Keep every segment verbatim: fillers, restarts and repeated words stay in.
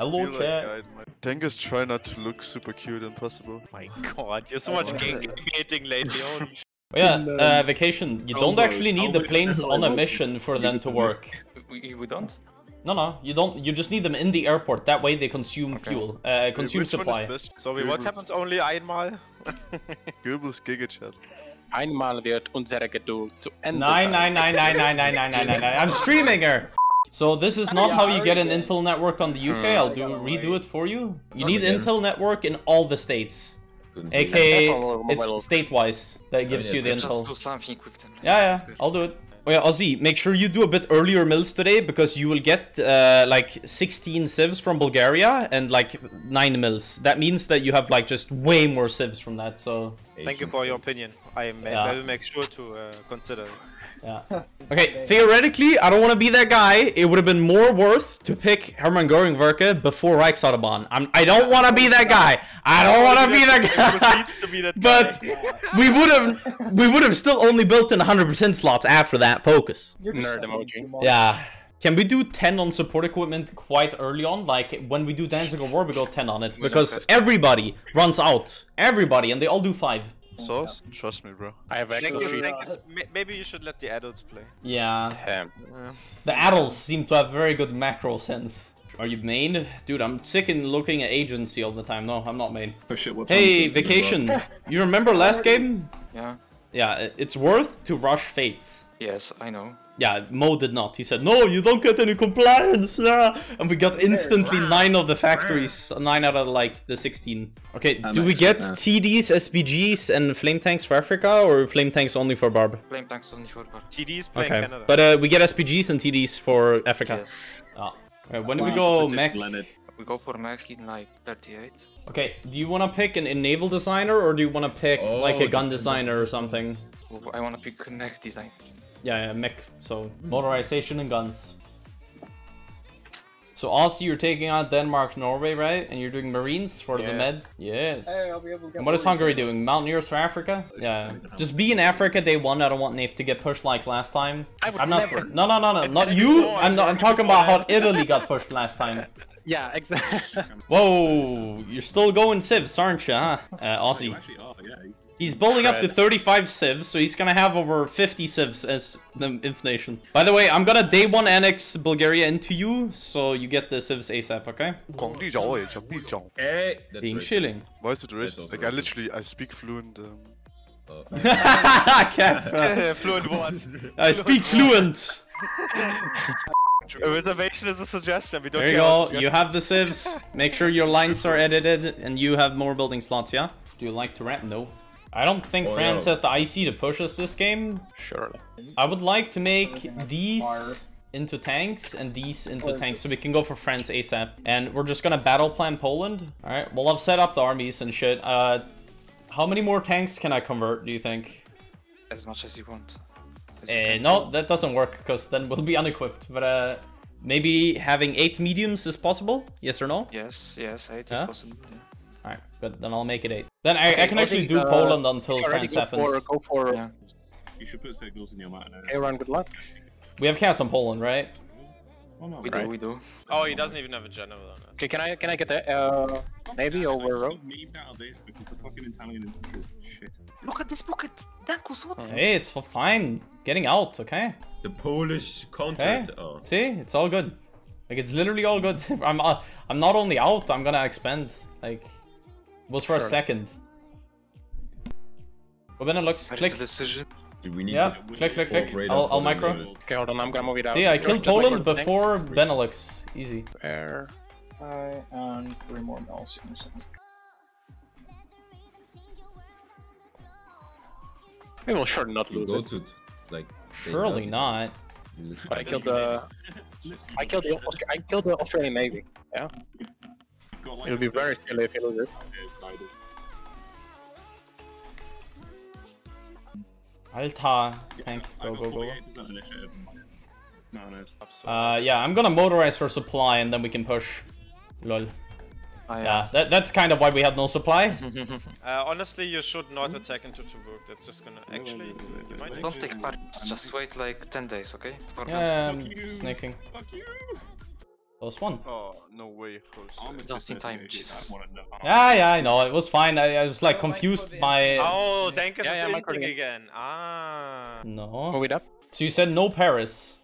Hello, I chat. Like Tengus, try not to look super cute and possible. My god, you're so much gating lately. Oh, yeah, uh, vacation. You don't actually need the planes on a mission for them to work. We, we don't? No, no, you don't. You just need them in the airport. That way they consume okay. fuel, uh, consume hey, supply. So Goebbels. What happens only einmal? Goebbels Gigachat. Einmal wird unsere Geduld zu Ende. Nein, nein, nein, nein, nein, nein, nein, nein, nein, nein. I'm streaming her. So this is not how you get an Intel network on the U K. I'll do redo it for you. You need Intel network in all the states. A K A it's state-wise that gives you the Intel. Yeah, yeah, I'll do it. Oh yeah, Ozzy, make sure you do a bit earlier mills today because you will get uh, like sixteen civs from Bulgaria and like nine mills. That means that you have like just way more civs from that, so... Thank you for your opinion. I, may, yeah. I will make sure to uh, consider it. Yeah. Okay, theoretically, I don't want to be that guy. It would have been more worth to pick Hermann Göring-Werke before Reich's Autobahn. I'm, I don't want to be that guy. I don't want to be that guy. But we would have, we would have still only built in one hundred percent slots after that focus. Nerd emoji. Yeah. Can we do ten on support equipment quite early on? Like when we do Dancing of War, we go ten on it because everybody runs out. Everybody, and they all do five. Sauce? Yeah. Trust me, bro. I have actually. Maybe you should let the adults play. Yeah. Damn. The adults seem to have very good macro sense. Are you main? Dude, I'm sick in looking at agency all the time. No, I'm not main. Oh shit, what hey, vacation. You, you remember last game? Yeah. Yeah, it's worth to rush fate. Yes, I know. Yeah, Mo did not. He said, no, you don't get any compliance. Ah. And we got instantly nine of the factories. Nine out of like the sixteen. Okay, I'm do we get that. T Ds, S P Gs, and flame tanks for Africa or flame tanks only for Barb? Flame tanks only for Barb. T Ds playing okay. Canada. But uh, we get S P Gs and T Ds for Africa. Yes. Oh. Okay, when do we go mech? We go for mech in like thirty-eight. Okay, do you want to pick an, an naval designer or do you want to pick oh, like a gun designer or something? I want to pick a mech design. Yeah, yeah, mech, so motorization and guns. So Aussie, you're taking out Denmark, Norway, right? And you're doing Marines for yes. the med? Yes. Hey, I'll be able to get and what is Hungary doing? Mountaineers for Africa? Yeah. Just be in Africa day one. I don't want Nave to get pushed like last time. I would I'm not never. No, no, no, no, not you. I'm not. I'm talking about how Italy got pushed last time. Yeah, exactly. Whoa, you're still going civs, aren't you, huh? Uh, Aussie. He's building up to thirty-five civs, so he's gonna have over fifty civs as the information. By the way, I'm gonna day one annex Bulgaria into you, so you get the civs ASAP, okay? Ding shilling. Why is it racist? Like, I literally, I speak fluent... Um... fluent what? I speak fluent! A reservation is a suggestion, we don't care. There you go, you have the civs. Make sure your lines are edited, and you have more building slots, yeah? Do you like to ramp? No. I don't think oh, France no. has the I C to push us this game. Sure. I would like to make these fire. into tanks and these into tanks so we can go for France ASAP. And we're just gonna battle plan Poland. Alright, well I've set up the armies and shit. Uh, how many more tanks can I convert, do you think? As much as you want. As uh, you no, that doesn't work because then we'll be unequipped. But uh, maybe having eight mediums is possible? Yes or no? Yes, yes, eight yeah? is possible. Yeah. Alright, good. Then I'll make it eight. Then I, okay, I can I actually think, do uh, Poland until France go happens. For, go for, yeah. You should put signals in your map. Hey, Ron, good luck. We have chaos on Poland, right? We do, we do. Oh, he doesn't even have a general on it. Okay, can I can I get the uh, navy over road? Look at this bucket. Hey, it's for fine. Getting out, okay? The Polish contract. Okay. Oh. See, it's all good. Like it's literally all good. I'm uh, I'm not only out. I'm gonna expand. Like, was for sure. a second. Benelux, click. Decision? Do we need yeah, to click, click, click. I'll, I'll micro. Okay, hold on, I'm gonna move it out. See, I killed Poland before tanks. Benelux. Easy. Fair. I um, three more miles. We will sure not lose it. To, like, surely not. I killed the. I killed the. I killed the Australian Navy. Yeah. It'll be very silly if you lose it. Alta, tank, go, go, go. Uh, yeah, I'm gonna motorize for supply and then we can push. Lol. Yeah, that, that's kind of why we had no supply. uh, honestly, you should not attack into Tobruk. That's just gonna actually. You might don't actually... take part. Just wait like ten days, okay? Yeah, I'm sneaking. Fuck you. First one. Oh, no way. Almost just in time. Jesus. Yeah, yeah, I know. It was fine. I, I was like oh, confused by... Oh, thank you. Yeah, yeah, my colleague again. Ah. No. Move it up. So you said no Paris.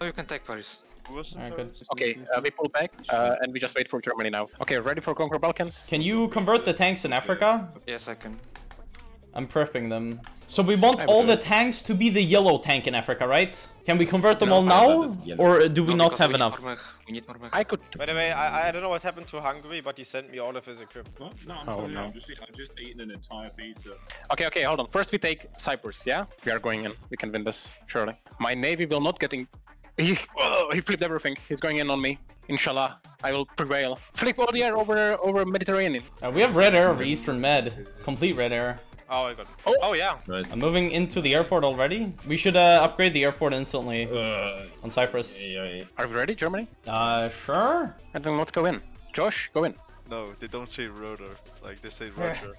Oh, you can take Paris. Right, okay, uh, we pull back uh, and we just wait for Germany now. Okay, ready for Conquer Balkans? Can you convert the tanks in Africa? Yes, I can. I'm prepping them. So we want all the tanks to be the yellow tank in Africa, right? Can we convert them all now? Or do we not have enough? We need more. I could. By the way, I, I don't know what happened to Hungary, but he sent me all of his equipment. What? No, I'm sorry. I've just, I've just eaten an entire pizza. Okay, okay, hold on. First we take Cyprus, yeah? We are going in. We can win this, surely. My navy will not get in... He, oh, he flipped everything. He's going in on me. Inshallah, I will prevail. Flip all the air over over Mediterranean. Uh, we have red air over Eastern Med. Complete red air. Oh, I got. Oh, oh yeah. Nice. I'm moving into the airport already. We should uh, upgrade the airport instantly uh, on Cyprus. Yeah, yeah, yeah. Are we ready, Germany? Uh, sure. And then let's go in. Josh, go in. No, they don't say rotor. Like they say rotor.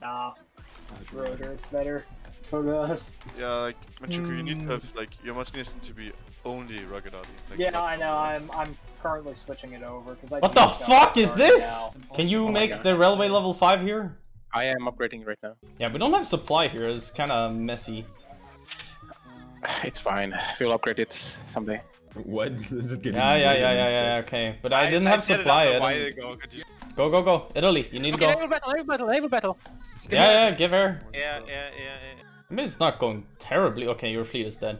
Nah, rotor is better. For us. Yeah, like Manchuku, mm. you need to have like your must listen to be only rugged army. Like, yeah, I know. I'm I'm currently switching it over because I. What the fuck is this? Now. Can you oh make the railway level five here? I am upgrading right now. Yeah, we don't have supply here. It's kind of messy. It's fine. We'll upgrade it someday. What? Is it getting yeah, yeah, yeah, yeah, yeah, yeah. Okay, but I, I didn't I have supply. It I didn't... Ago, you... Go, go, go! Italy, you need okay, to go. Naval battle, naval battle, naval battle. Yeah, yeah, give her. Yeah, yeah, yeah, yeah. I mean, it's not going terribly. Okay, your fleet is dead.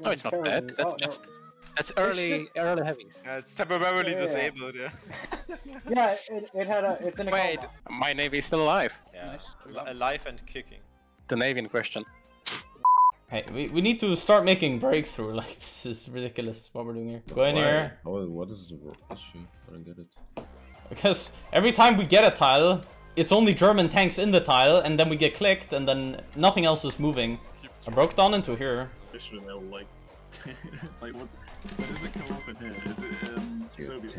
No, it's not dead. That's oh, just... No. That's early... It's just... early heavies. Yeah, it's temporarily yeah, yeah, yeah. disabled, yeah. yeah, it, it had a... It's in a Wait, combat. My navy is still alive. Yeah, nice. Alive and kicking. The navy in question. Hey, we, we need to start making breakthrough. Like, this is ridiculous what we're doing here. Go in Why? here. Oh, what is the issue? I don't get it. Because every time we get a tile... It's only German tanks in the tile, and then we get clicked, and then nothing else is moving. I broke down into here. Like, like what's, what does it come up in here? Is it um, Soviet?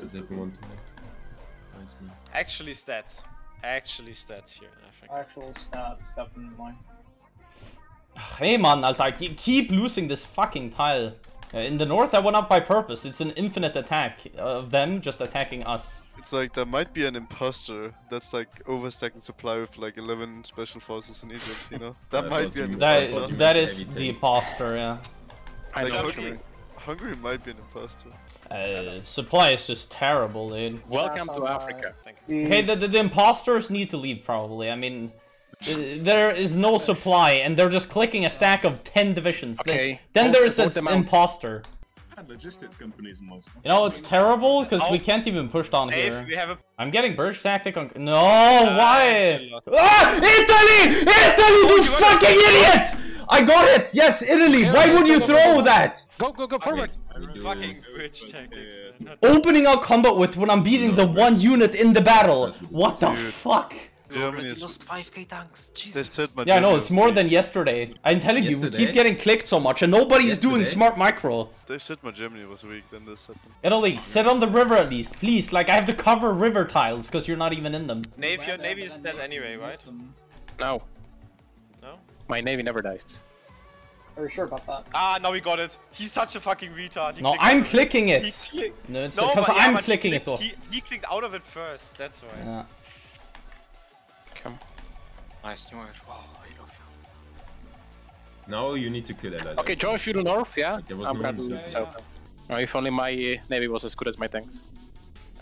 Is it one? Actually stats. Actually stats here. I think. Actual stats. Stuff in mine. Hey man, Altar, keep losing this fucking tile. In the north, I went up by purpose. It's an infinite attack of them just attacking us. It's like there might be an imposter that's like overstacking supply with like eleven special forces in Egypt, you know? That yeah, might be an that, imposter. That is the imposter, yeah. I like know Hungary, Hungary might be an imposter. Uh, supply is just terrible, dude. Welcome to Africa. Okay, the, the, the imposters need to leave, probably. I mean... There is no supply, and they're just clicking a stack of ten divisions. Okay. Then, then there is an imposter. Logistics companies in Moscow. You know, it's terrible, because oh. we can't even push down hey, here. We have a... I'm getting Birch tactic on... No, uh, why? Ah, Italy! Italy, oh, you, you fucking idiot! I got it! Yes, Italy! Yeah, why yeah, would go, you go, throw go, go, that? Go, go, go forward! I mean, I fucking Birch tactics. Yeah. Opening our combat with when I'm beating the one unit in the battle. What the fuck? Germany lost five K tanks. Jesus. They said yeah, no, it's more than yesterday. I'm telling yesterday? you, we keep getting clicked so much, and nobody yesterday? is doing smart micro. They said my Germany was weak. Then this happened. Italy, sit on the river at least, please. Like I have to cover river tiles because you're not even in them. Navy, your navy is dead anyway, right? No. No. My navy never dies. Are you sure about that? Ah, now we got it. He's such a fucking retard. He no, I'm clicking it. it. No, it's because no, yeah, I'm clicking clicked, it though. He, he clicked out of it first. That's right. Yeah. Come. Nice new word. Wow, I love you. Now you need to kill it. Okay, Josh, you do north, yeah? Like, I'm going to the south. Oh, if only my uh, navy was as good as my tanks.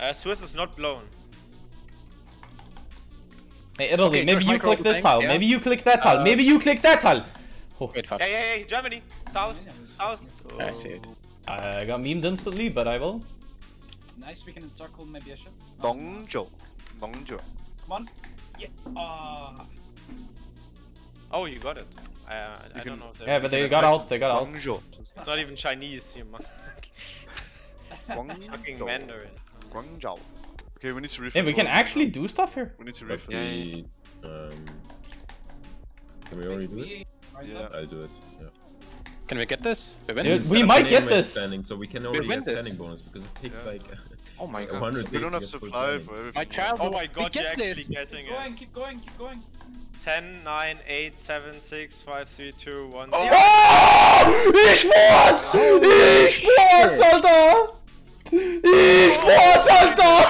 Uh, Swiss is not blown. Hey, Italy, okay, maybe Josh, you click this tank, tile, yeah. maybe you click that tile, uh, maybe you click that tile! Oh. Wait, hey, hey, hey, Germany! South! South! Oh. I see it. I got memed instantly, but I will. Nice, we can encircle my bishop. Dongzhou. Dongzhou. Come on. Yeah. Uh... Oh, you got it. I, uh, you I can... don't know. If yeah, but they got like... out. They got out. It's not even Chinese, you monkey. Fucking Mandarin. Guangzhou. Okay, we need to refill. Hey, we can actually do stuff here. We need to refill. Yeah. Um, can we already do it? Yeah, I do it. Yeah. Can we get this? We, win. we, we might get this. Standing, so we can already we have standing bonus because it takes yeah. like. Oh my god, we don't have supply for everything. My child, oh my god, you're actually getting it. Keep going, keep going, keep going. ten, nine, eight, seven, six, five, three, two, one. Oh! Ich wurz! Ich wurz, Alter! Ich Sport, Alter!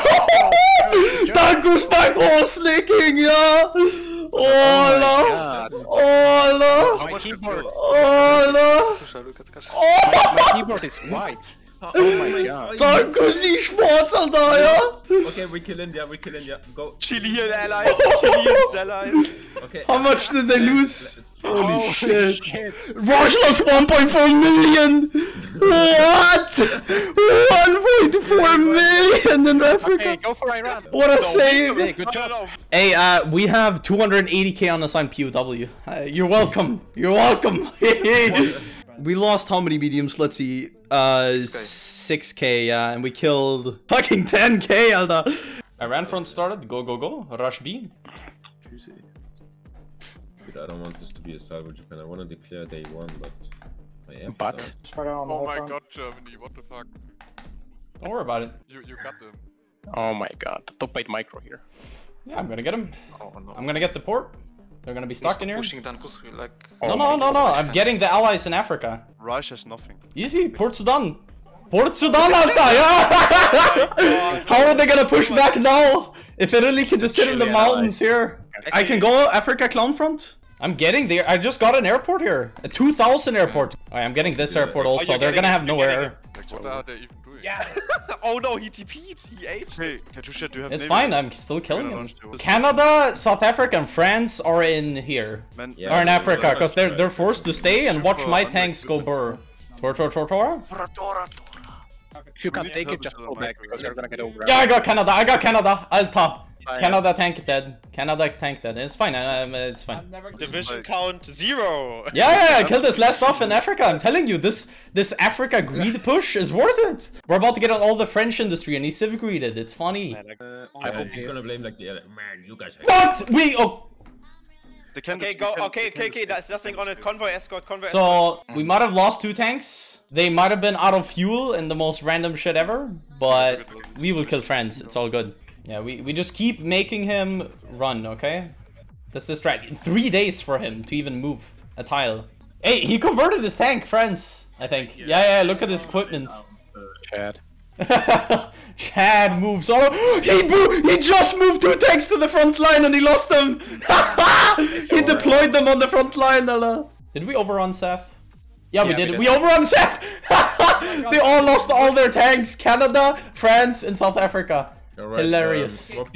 Dankus beim Horse-Licking, ja! Ola! Ola! My keyboard! Ola! My keyboard is white! Oh, oh my god. Dankus, ich Sport, Alter, ja! Okay, we kill India, we kill India. Go! Chilean allies! Chilean allies! Okay. How much did they lose? Holy, Holy shit. shit! Russia lost one point four million! What? one point four million in Africa! Okay, go for Iran! What a no, save! Hey, good job. Hey, uh, we have two hundred eighty K on assigned P O W. Uh, you're welcome! You're welcome! We lost how many mediums? Let's see. Uh, six K, yeah, and we killed fucking ten K, Alda! Iran front started, go, go, go. Rush B. Juicy. I don't want this to be a salvage event. I want to declare day one, but I am. But oh my god, Germany, what the fuck? Don't worry about it. You you got them. Oh my god, top eight micro here. Yeah, I'm gonna get him. Oh, no. I'm gonna get the port. They're gonna be stuck in here. Pushing Dankus, like... oh, no no no no! I'm getting the allies in Africa. Russia has nothing. Easy, Port Sudan. Port Sudan, Alta! Yeah! Oh, how are they gonna push back now? If Italy can just sit in the mountains here, I can go Africa clown front. I'm getting there. I just got an airport here. A two thousand airport. Alright, I'm getting this airport also. They're getting, gonna have no air. What are they even doing? Yes. Oh no, he T P'd. He aged. Hey, Katusha, do you have It's fine, I'm still killing him. Canada, South Africa, and France are in here. Man, yeah. Are in Africa, because they're they're forced to stay and watch my tanks go burr. Tor, tor, tor, tor. If you can't take it, just go back, because you're gonna get over. Yeah, I got Canada. I got Canada. Alta. Canada tank dead. Canada tank dead. It's fine. Um, it's fine. Division count zero. Yeah, yeah, I killed this last off in Africa. I'm telling you, this this Africa greed push is worth it. We're about to get on all the French industry, and he civ greeded. It's funny. Uh, I hope he's gonna blame like the other. Man, you guys. What? We oh. Okay, go. Okay, okay, okay. There's nothing on it. Convoy escort. Convoy. So we might have lost two tanks. They might have been out of fuel in the most random shit ever. But we will kill France. It's all good. Yeah, we, we just keep making him run, okay? That's the strat. Three days for him to even move a tile. Hey, he converted his tank, friends, I think. Yeah, yeah, yeah, look at his equipment. Chad. Chad moves all over. He, he just moved two tanks to the front line and he lost them! He deployed them on the front line, Allah. Did we overrun Saf? Yeah, yeah, we did. We, we overrun Saf! They all lost all their tanks. Canada, France, and South Africa. Right, hilarious. Um,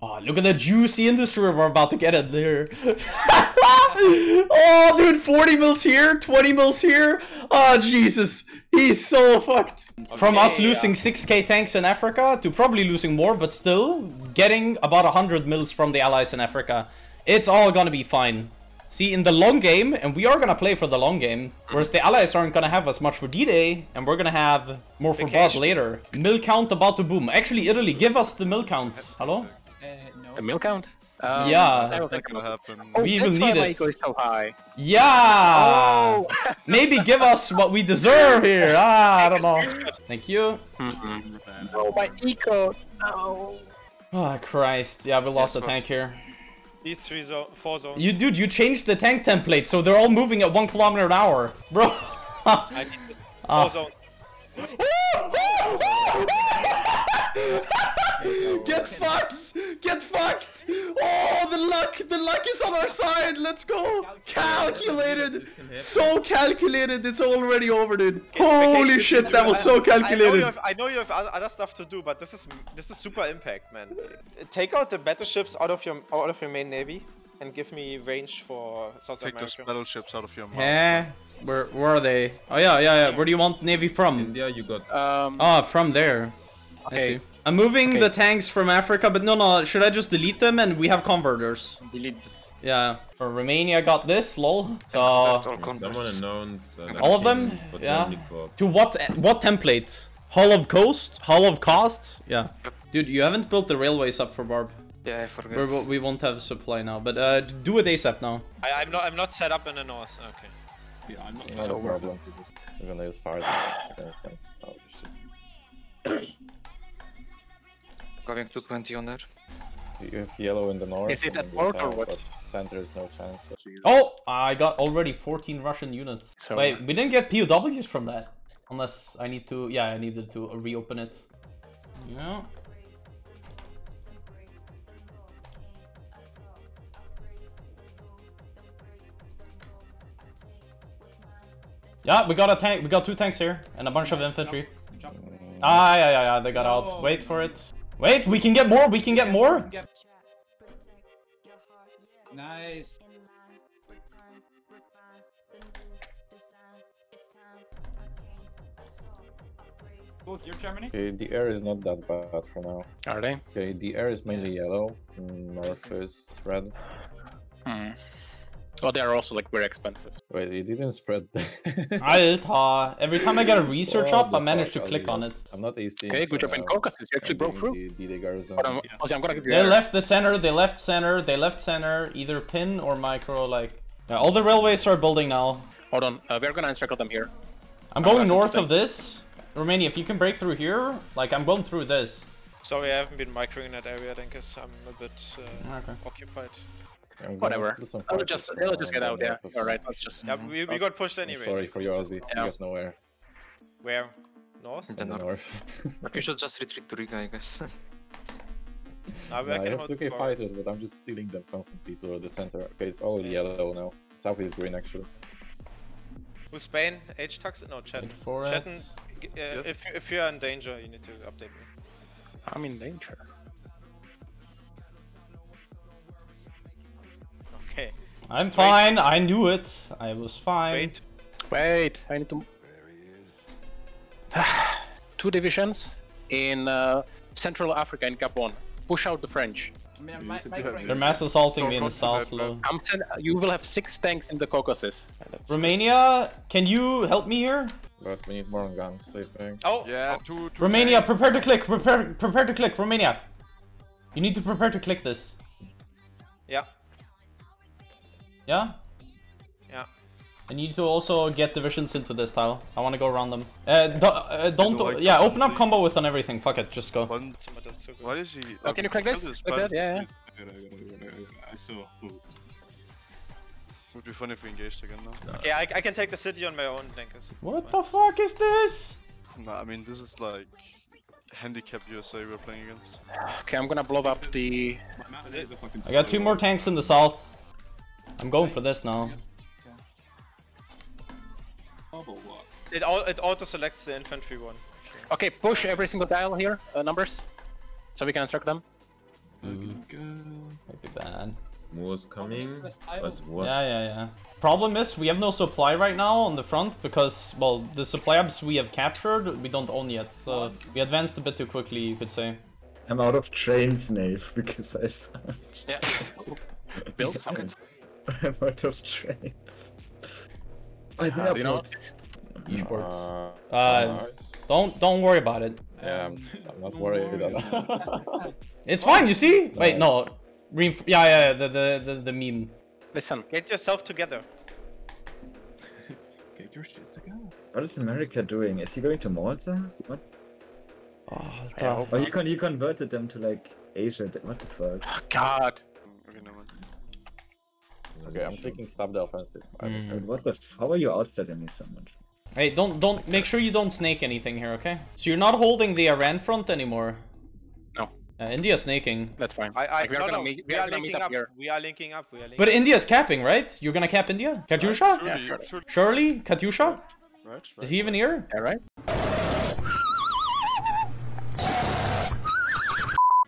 oh, look at the juicy industry we're about to get in there. Oh, dude, forty mils here, twenty mils here. Oh, Jesus. He's so fucked. Okay, from us losing yeah. six K tanks in Africa to probably losing more, but still getting about one hundred mils from the allies in Africa. It's all gonna be fine. See, in the long game, and we are gonna play for the long game, whereas the allies aren't gonna have as much for D-Day, and we're gonna have more for Barb later. Mill count about to boom. Actually, Italy, give us the mill count. Hello? Uh, no. The mill count? Um, yeah. I don't think it'll happen. Oh, we will need it. So high. Yeah! Oh. Maybe give us what we deserve here. Ah, I don't know. Thank you. Mm-hmm. No, my eco. No. Oh, Christ. Yeah, we lost a tank here. These three zone, four zones. You dude, you changed the tank template, so they're all moving at one kilometer an hour, bro. I need this four uh. zone. Get fucked! Get fucked! Oh, the luck! The luck is on our side. Let's go. Calculated, so calculated. It's already over, dude. Holy shit, that was so calculated. I know you have other stuff to do, but this is this is super impact, man. Take out the battleships out of your out of your main navy and give me range for South America. Take those battleships out of your mouth. Yeah. Where where are they? Oh yeah, yeah, yeah. Where do you want navy from? India, you got. Um. Ah, from there. Okay. I'm moving okay. the tanks from Africa, but no, no, should I just delete them and we have converters? Delete. Yeah. For Romania, I got this, lol. So... Someone announced... Uh, all of them? Yeah. To what what templates? Hull of Coast? Hull of Cost? Yeah. Dude, you haven't built the railways up for Barb. Yeah, I forgot. We're, we won't have supply now, but uh, do it ASAP now. I, I'm, not, I'm not set up in the north, okay. Yeah, I'm not set up in the north. We're gonna use fire against them. Oh, shit. Going to twenty on that. You have yellow in the north. Is it at port or what? Center is no chance. Oh! I got already fourteen Russian units. So, wait, we didn't get P O Ws from that. Unless I need to, yeah, I needed to reopen it. Yeah. Yeah, we got a tank. We got two tanks here and a bunch of infantry. Jump, jump. Ah, yeah, yeah, yeah. They got out. Wait for it. Wait, we can get more. We can get more. Nice. Cool, you're Germany? Okay, the air is not that bad for now. Are they? Okay, the air is mainly yellow. North is red. Hmm. Oh, they're also like very expensive. Wait, it didn't spread. I just ha. Every time I get a research oh, up, I manage to click on it. I'm not easy. Okay, good job in Caucasus. You actually broke through. They left the center. They left center. They left center. Either pin or micro. Like yeah, all the railways are building now. Hold on, uh, we're gonna encircle them here. I'm, I'm going north of this. Romania, if you can break through here, like I'm going through this. Sorry, I haven't been microing that area. I think I'm a bit uh, okay. occupied. I'm Whatever. They'll just, they'll just get out, yeah. Alright, let's just... Yeah, we, we got pushed anyway. I'm sorry for your Aussie, yeah. You got nowhere. Where? North? In the north. north. We should just retreat to Riga, I guess. Nah, nah, I have two K far. fighters, but I'm just stealing them constantly to the center. Okay, it's all yellow now. South is green, actually. Who's Spain? H-Tux? No, Chetan. Chetan, uh, yes. if, if you're in danger, you need to update me. I'm in danger. Okay. I'm Just fine, wait. I knew it. I was fine. Wait, wait, I need to... Two divisions in uh, Central Africa, in Gabon. Push out the French. My, my, my They're mass assaulting so me in the south. Low. I'm you will have six tanks in the Caucasus. Romania, can you help me here? But we need more guns, I think. Oh! Yeah, two, two Romania, tanks. prepare to click, prepare, prepare to click, Romania. You need to prepare to click this. Yeah. Yeah? Yeah. I need to also get divisions into this tile. I want to go around them. Uh, do, uh, don't... Do, yeah, open up combo with on everything. Fuck it, just go. What is he? Oh, can you crack this? this like that? Yeah, yeah. I saw. Would be funny if we engaged again now. Okay, I, I can take the city on my own, Denkers. What the fuck is this? Nah, I mean, this is like... Handicap U S A we're playing against. Okay, I'm gonna blow up the... I got two more tanks in the south. I'm going for this now. It, it auto selects the infantry one. Okay, push every single dial here, uh, numbers, so we can circle them. Mm. That'd be bad. More's coming. What? Yeah, yeah, yeah. Problem is, we have no supply right now on the front because, well, the supply hubs we have captured, we don't own yet. So we advanced a bit too quickly, you could say. I'm out of chains, Nave, because I. Yeah. Build sockets. I'm out of trades. I think I'll not. Esports. Uh, uh, don't don't worry about it. Yeah, I'm, I'm not worried about it. It's fine, you see? Nice. Wait, no. Reinf yeah, yeah, yeah, the, the, the, the meme. Listen, get yourself together. Get your shit together. What is America doing? Is he going to Malta? What? Oh, yeah, oh you, con you converted them to like Asia. What the fuck? Oh, God. Okay, I'm thinking stop the offensive. Mm. What the? How are you outsetting me so much? Hey, don't, don't, make sure you don't snake anything here, okay? So you're not holding the Iran front anymore. No. Uh, India's snaking. That's fine. I, I, like, we, no, are no, meet, we, we are gonna meet up, up here. We are linking up. We are linking but up. India's capping, right? You're gonna cap India? Katyusha? Right, surely, yeah, sure. Surely. surely? Katyusha? Right, right, Is he even here? Yeah, right.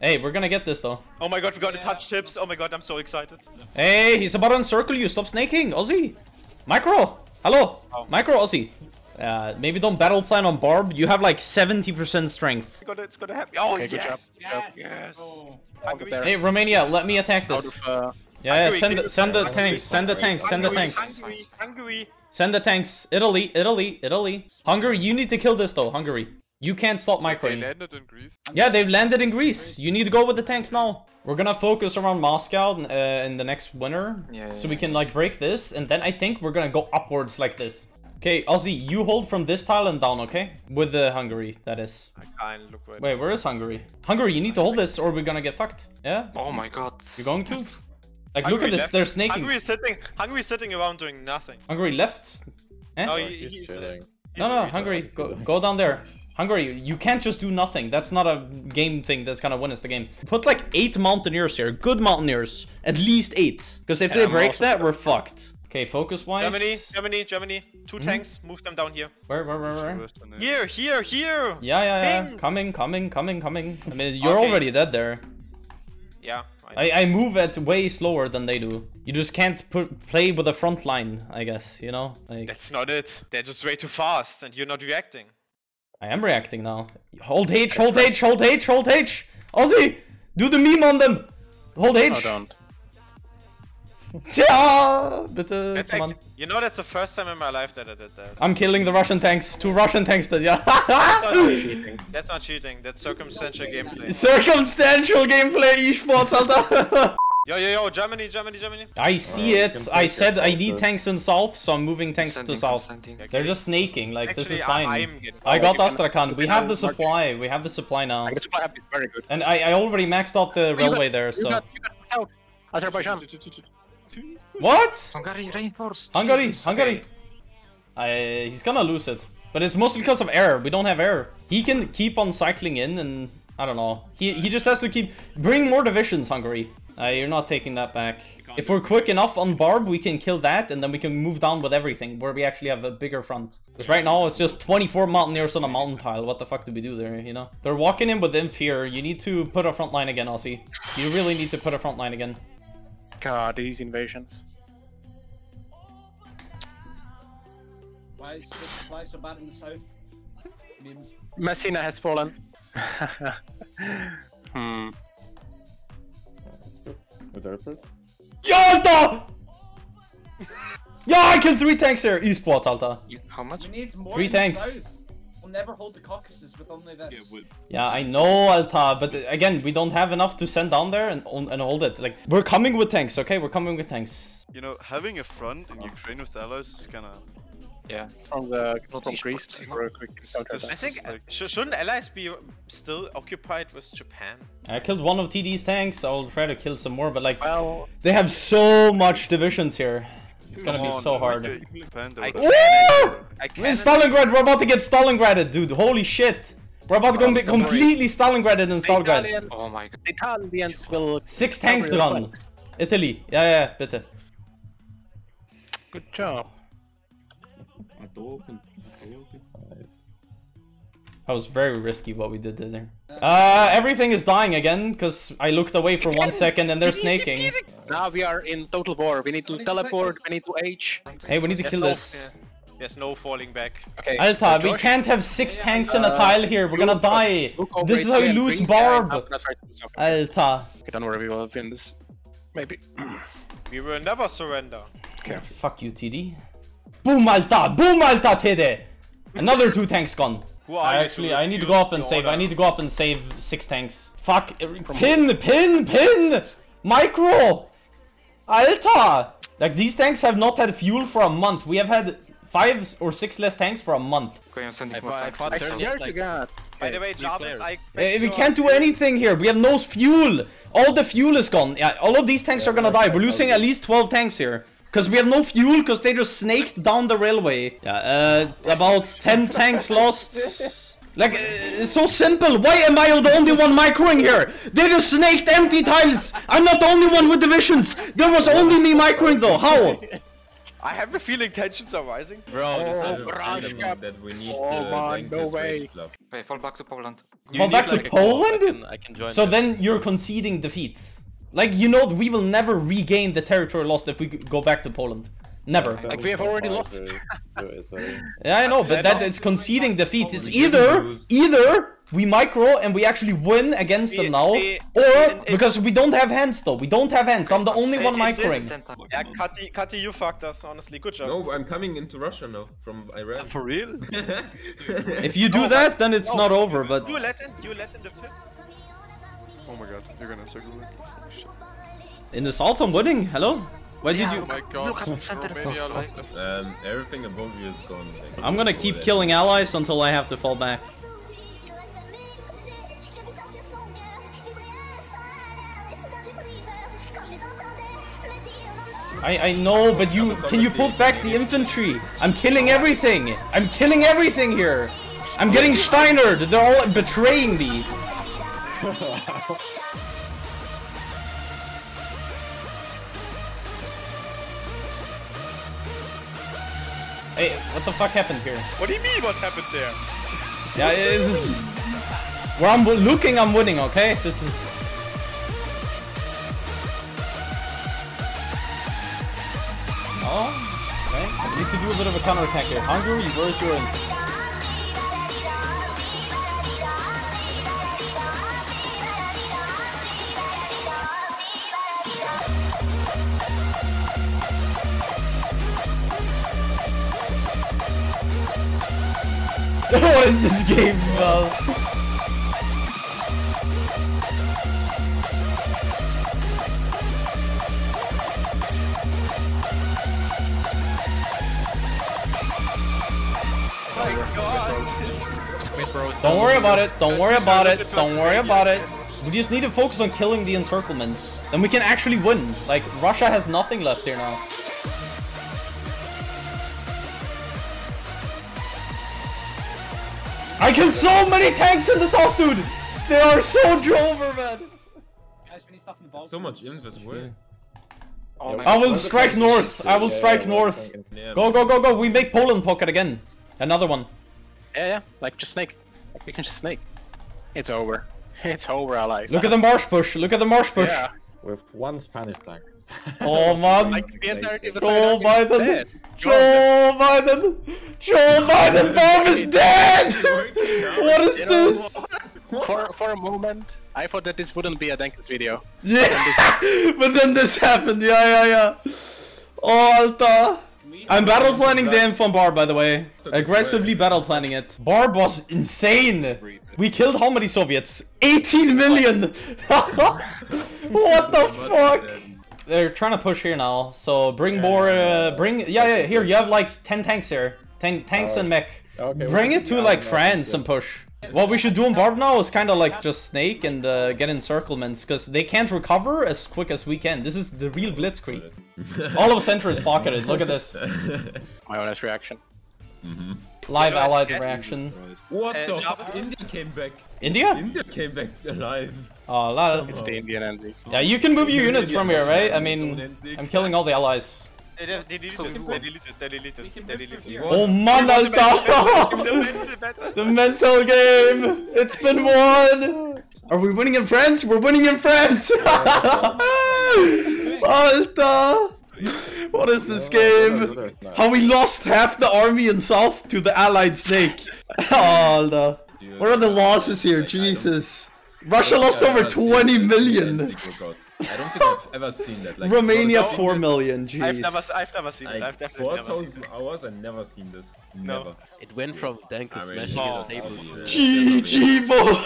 Hey, we're gonna get this though. Oh my god, we gotta yeah. touch tips. Oh my god, I'm so excited. Hey, he's about to encircle you. Stop snaking, Aussie. Micro. Hello. Oh. Micro, Aussie. Uh, maybe don't battle plan on Barb. You have like seventy percent strength. It's gonna, it's gonna happen. Oh, okay, yes. Yes. yes. Oh. Hey, Romania, let me attack this. Of, uh, yeah, yeah, send the, send the tanks. Send the tanks. Send the tanks. Hungary. Send the tanks. Italy, Italy, Italy. Hungary, you need to kill this though, Hungary. You can't stop microing. They landed in Greece. Yeah, they've landed in Greece. You need to go with the tanks now. We're gonna focus around Moscow uh, in the next winter. Yeah, yeah, so we can like break this. And then I think we're gonna go upwards like this. Okay, Aussie, you hold from this tile and down, okay? With the Hungary, that is. I can't look right. Wait, where is Hungary? Hungary, you need to hold this or we're gonna get fucked. Yeah? Oh my god. You're going to? Like, Hungary look at this. Left. They're snaking. Hungary is sitting, Hungary is sitting around doing nothing. Hungary left? Eh? No, he, he's, he's sitting. No, no, Hungary, go, go down there. Hungary, you can't just do nothing. That's not a game thing that's gonna win us the game. Put like eight mountaineers here, good mountaineers, at least eight. Because if and they I'm break that, we're fucked. Okay, focus-wise. Germany, Germany, Germany. Two mm-hmm. tanks, move them down here. Where, where, where, where? Here, here, here! Yeah, yeah, yeah. Ping. Coming, coming, coming, coming. I mean, you're okay. already dead there. Yeah. I, I, I move at way slower than they do. You just can't put, play with the front line, I guess, you know? Like, that's not it. They're just way too fast and you're not reacting. I am reacting now. Hold H, hold H, hold H, hold H! Aussie! Do the meme on them! Hold H! No, don't. Yeah, but, uh, that's come actually, on. You know, that's the first time in my life that I did that. I'm killing the Russian tanks. Two Russian tanks did, yeah. That's not cheating. That's not cheating. That's circumstantial gameplay. Circumstantial gameplay, esports, Alter. Yo, yo, yo, Germany, Germany, Germany. I see uh, it. I said I need tanks in south, so I'm moving tanks sending, to south. Okay. They're just snaking, like, actually, this is fine. I'm I got Astrakhan. We have the supply. We have the supply now. The supply is very good. And I, I already maxed out the railway there, so. You got, you got out. Azerbaijan. What? Hungary reinforced. Hungary, Jesus. Hungary. I, he's gonna lose it, but it's mostly because of air. We don't have air. He can keep on cycling in, and I don't know. He he just has to keep bring more divisions. Hungary, uh, you're not taking that back. If we're quick enough on Barb, we can kill that, and then we can move down with everything where we actually have a bigger front. Because right now it's just twenty-four mountaineers on a mountain tile. What the fuck do we do there? You know, they're walking in with inferior. You need to put a front line again, Aussie. You really need to put a front line again. God, these invasions. Why is this supply so bad in the south? Messina has fallen. hmm. With airport? Yalta! Yeah, I killed three tanks here. Eastport, Alta. How much? We need more three tanks. We'll never hold the Caucasus with only this. Yeah, we'll... yeah, I know, Alta, but again, we don't have enough to send down there and and hold it. Like, we're coming with tanks, okay? We're coming with tanks. You know, having a front in Ukraine with the allies is kind of... Yeah. From the... Not from Greece. I think... Like... Shouldn't allies be still occupied with Japan? I killed one of T D's tanks. I'll try to kill some more, but like... Well... They have so much divisions here. It's gonna be so hard. Woo! Stalingrad, we're about to get Stalingraded, dude. Holy shit. We're about to go get completely Stalingraded in Stalingrad. Oh my god. Italians will... Six tanks run. Italy. Yeah, yeah, bitte. Good job. Nice. That was very risky what we did there. Uh, everything is dying again, because I looked away for one second and they're snaking. Now we are in total war. We need to teleport, we need to H. Hey, we need to kill this. There's no falling back. Okay. Alta, we can't have six tanks in a tile here. We're gonna die. This is how you lose Barb. Alta. Okay, don't worry, we will win this. Maybe. We will never surrender. Okay. Fuck you, T D. Boom, Alta! Boom, Alta, T D! Another two tanks gone. I actually, I need to go up and save. I need to go up and save six tanks. Fuck. Pin, pin, pin! Micro! Alta! Like, these tanks have not had fuel for a month. We have had five or six less tanks for a month. Okay, I'm sending more tanks. I swear to God. By the way, we can't do anything here. We have no fuel. All the fuel is gone. Yeah, all of these tanks are gonna die. We're losing at least twelve tanks here. Because we have no fuel, because they just snaked down the railway. Yeah, uh, about ten tanks lost. Like, uh, it's so simple. Why am I the only one microing here? They just snaked empty tiles. I'm not the only one with divisions. There was only me microing though. How? I have the feeling tensions are rising. Bro, oh, that we need oh man, no way. Okay, fall back to Poland. You fall back like to Poland? I can, I can join so that. Then you're conceding defeat. Like, you know, we will never regain the territory lost if we go back to Poland. Never. Like, we have already lost. Yeah, I know, but that is conceding defeat. It's either, either we micro and we actually win against them now, or, because we don't have hands though, we don't have hands, I'm the only one microing. Yeah, Kati, Kati, you fucked us, honestly, good job. No, I'm coming into Russia now, from Iran. For real? If you do that, then it's not over, but... You let in, you let in the fifth. Oh my god, you're gonna circle me. In the south I'm winning, hello? Why yeah, did you- Oh my god, look at the Romania lost the- Um, everything above you is gone. Like, I'm gonna keep killing allies until I have to fall back. I, I know, but you can you pull back the infantry? I'm killing everything. I'm killing everything here. I'm getting Steinered. They're all betraying me. Hey, what the fuck happened here? What do you mean what happened there? Yeah, this is... Where I'm looking, I'm winning, okay? This is... No? Okay. I need to do a bit of a counterattack here. Hungary, where's your... What is this game about? Don't worry about it, don't worry about it, don't worry about it. We just need to focus on killing the encirclements. Then we can actually win. Like, Russia has nothing left here now. I killed so many tanks in the south, dude! They are so drover, man! Guys, we need stuff in the Balkans. So much invisible. Oh, I will strike north! I will strike yeah, north! Yeah, go, go, go, go! We make Poland pocket again! Another one. Yeah, yeah. Like, just snake. Like, we can just snake. It's over. It's over, allies. Look at the marsh push! Look at the marsh push! Yeah. With one Spanish tank. Oh, man! Like, the entire Joe Biden! Joe Biden! Joe Biden! Barb is dead! What is you this? Know, for, for a moment, I thought that this wouldn't be a Dankins video. Yeah! But then this happened, yeah, yeah, yeah. Oh, Alta! I'm battle planning the M from Barb, by the way. Aggressively battle planning it. Barb was insane! We killed how many Soviets? eighteen million! What the fuck? They're trying to push here now, so bring yeah, more, uh, bring, yeah, yeah, here, you have like ten tanks here. ten tanks uh, and mech. Okay, bring it to like France and push. What we should do in Barb now is kind of like just snake and uh, get encirclements, because they can't recover as quick as we can. This is the real Blitzkrieg. All of center is pocketed, look at this. My honest reaction. Mm-hmm. Live yeah, allied reaction. What uh, the fuck? India came back. India? India came back alive. Oh, la it's the Indian N Z. Yeah, you can move your units from here, right? I mean, I'm killing all the allies. They deleted, they deleted, they deleted, they deleted. Oh man, Alta! The mental game! It's been won! Are we winning in France? We're winning in France! Alta! What is this game? How we lost half the army in south to the allied snake. Alta. What are the losses here? Jesus. Russia lost over twenty million. I don't think I've ever seen that. Like, Romania four million, jeez. I've never, I've never seen it. I've definitely never seen it. four thousand hours, I've never seen this. No. Never. It went from Danko smashing at the table. G G, boy!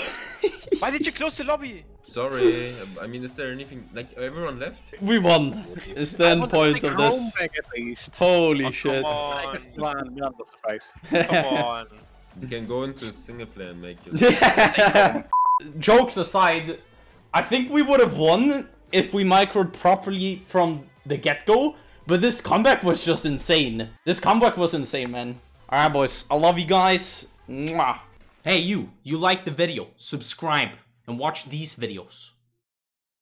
Why did you close the lobby? Sorry, I mean, is there anything, like, everyone left? We won, is the end point of this. Back at least. Holy oh, shit. Come on, not the surprise. Come on. You can go into single player and make it. Jokes aside, I think we would have won if we microed properly from the get-go, but this comeback was just insane. This comeback was insane, man. Alright, boys, I love you guys. Mwah. Hey, you, you liked the video, subscribe, and watch these videos.